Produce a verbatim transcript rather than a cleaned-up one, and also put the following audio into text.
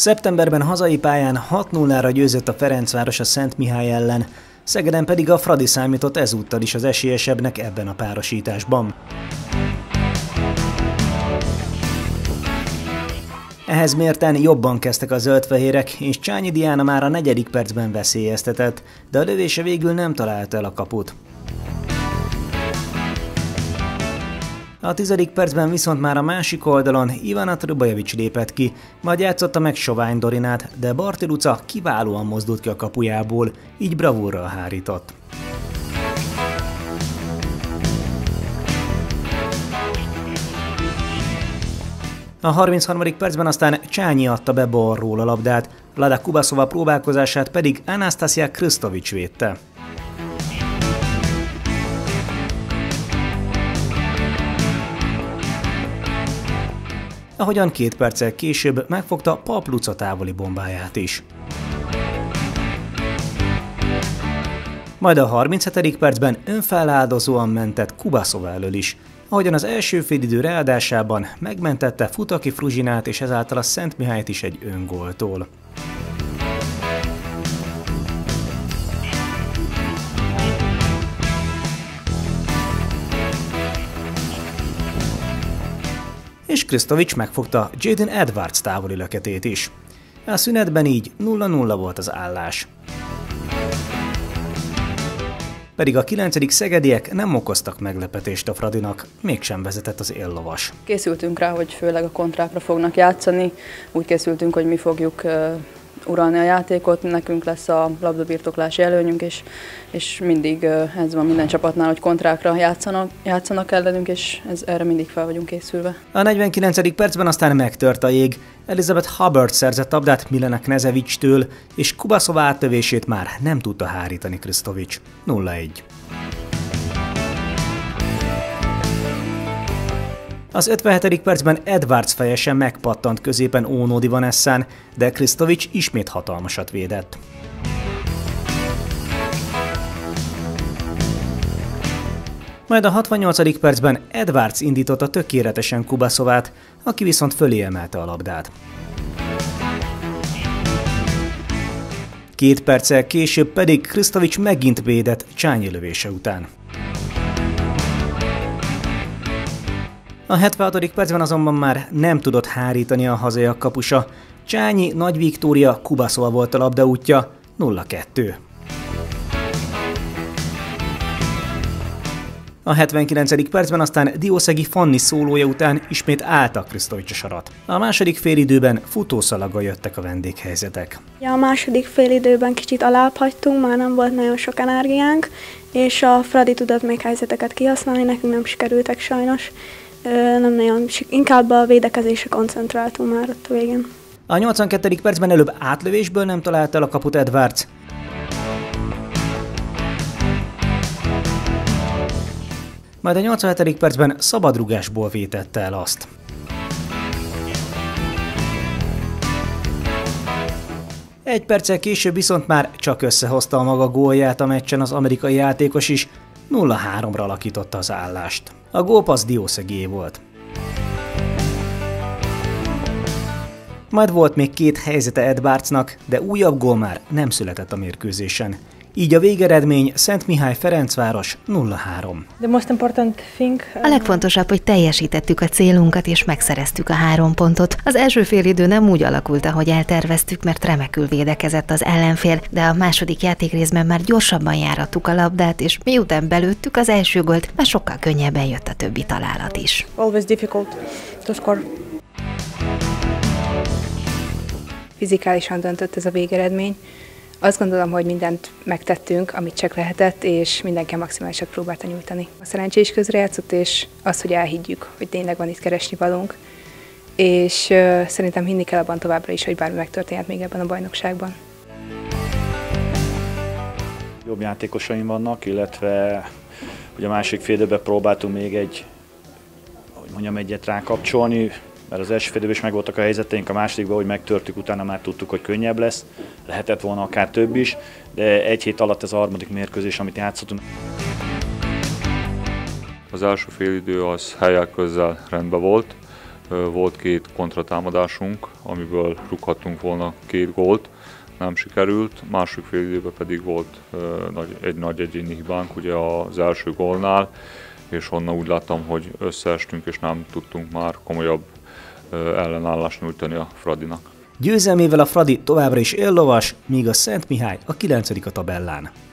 Szeptemberben hazai pályán hat nullára győzött a Ferencváros a Szent Mihály ellen, Szegeden pedig a Fradi számított ezúttal is az esélyesebbnek ebben a párosításban. Ehhez mérten jobban kezdtek a zöldfehérek, és Csányi Diana már a negyedik percben veszélyeztetett, de a lövése végül nem találta el a kaput. A tizedik percben viszont már a másik oldalon Ivana Trubajevics lépett ki, majd játszotta meg Sovány Dorinát, de Bartiluca kiválóan mozdult ki a kapujából, így bravúrral hárított. A harmincharmadik percben aztán Csányi adta be balról a labdát, Lada Kubasova próbálkozását pedig Anastasiya Kresztovics védte. Ahogyan két perccel később megfogta Papp Luca távoli bombáját is. Majd a harminchetedik percben önfeláldozóan mentett Kubasova elől is, ahogyan az első félidő ráadásában megmentette Futaki Fruzsinát és ezáltal a Szent Mihályt is egy öngóltól. És Krestovich megfogta Jaden Edwards távoli löketét is. A szünetben így nulla nulla volt az állás. Pedig a kilencedik szegediek nem okoztak meglepetést a Fradinak, mégsem vezetett az éllovas. Készültünk rá, hogy főleg a kontrákra fognak játszani, úgy készültünk, hogy mi fogjuk uralni a játékot, nekünk lesz a labdabirtoklási előnyünk, és, és mindig ez van minden csapatnál, hogy kontrákra játszanak, játszanak ellenünk, és ez, erre mindig fel vagyunk készülve. A negyvenkilencedik percben aztán megtört a jég. Elizabeth Hubbard szerzett labdát Milena Knezevics-től, és Kubasova áttövését már nem tudta hárítani Krestovich. nulla egy. Az ötvenhetedik percben Edwards fejesen megpattant középen Onódi van Esszán, de Krestovich ismét hatalmasat védett. Majd a hatvannyolcadik percben Edwards indította tökéletesen Kubasovát, aki viszont fölé emelte a labdát. Két perccel később pedig Krestovich megint védett Csányi lövése után. A hetvenhatodik percben azonban már nem tudott hárítani a hazaiak kapusa. Csányi, Nagy Viktória, Kubasova volt a labdaútja, nulla kettő. A hetvenkilencedik percben aztán Diószegi Fanni szólója után ismét álltak Krestovich sarat. A második félidőben futószalaggal jöttek a vendéghelyzetek. A második félidőben kicsit alább hagytunk, már nem volt nagyon sok energiánk, és a Fradi tudott még helyzeteket kihasználni, nekünk nem sikerültek sajnos. Nem nagyon, inkább a védekezésre koncentráltunk már ott a végén. A nyolcvankettedik percben előbb átlövésből nem talált el a kaput Edwards. Majd a nyolcvanhetedik percben szabadrugásból vétette el azt. Egy perccel később viszont már csak összehozta a maga gólját a meccsen az amerikai játékos is, nulla háromra alakította az állást. A gólpassz Diószegié volt. Majd volt még két helyzete Edwardsnak, de újabb gól már nem született a mérkőzésen. Így a végeredmény Szent Mihály Ferencváros nulla három. A legfontosabb, hogy teljesítettük a célunkat és megszereztük a három pontot. Az első félidő nem úgy alakult, ahogy elterveztük, mert remekül védekezett az ellenfél, de a második játékrészben már gyorsabban járattuk a labdát, és miután belőttük az első gólt, már sokkal könnyebben jött a többi találat is. Always difficult to score. Fizikálisan döntött ez a végeredmény. Azt gondolom, hogy mindent megtettünk, amit csak lehetett, és mindenki maximálisat próbálta nyújtani. A szerencsé is közrejátszott, és az, hogy elhiggyük, hogy tényleg van itt keresni valónk, és uh, szerintem hinni kell abban továbbra is, hogy bármi megtörténhet még ebben a bajnokságban. Jobb játékosaim vannak, illetve hogy a másik fél időben próbáltunk még egy, hogy mondjam, egyet rákapcsolni, mert az első fél időben is megvoltak a helyzeteink, a másodikban, hogy megtörtük, utána már tudtuk, hogy könnyebb lesz. Lehetett volna akár több is, de egy hét alatt ez a harmadik mérkőzés, amit játszottunk. Az első fél idő az helyek közel rendben volt, Volt két kontratámadásunk, amiből rúghattunk volna két gólt, nem sikerült. Másik fél időben pedig volt egy nagy egyéni hibánk ugye az első gólnál, és onnan úgy láttam, hogy összeestünk, és nem tudtunk már komolyabb ellenállást nyújtani a Fradinak. Győzelmével a Fradi továbbra is éllovas, míg a Szent Mihály a kilencedik a tabellán.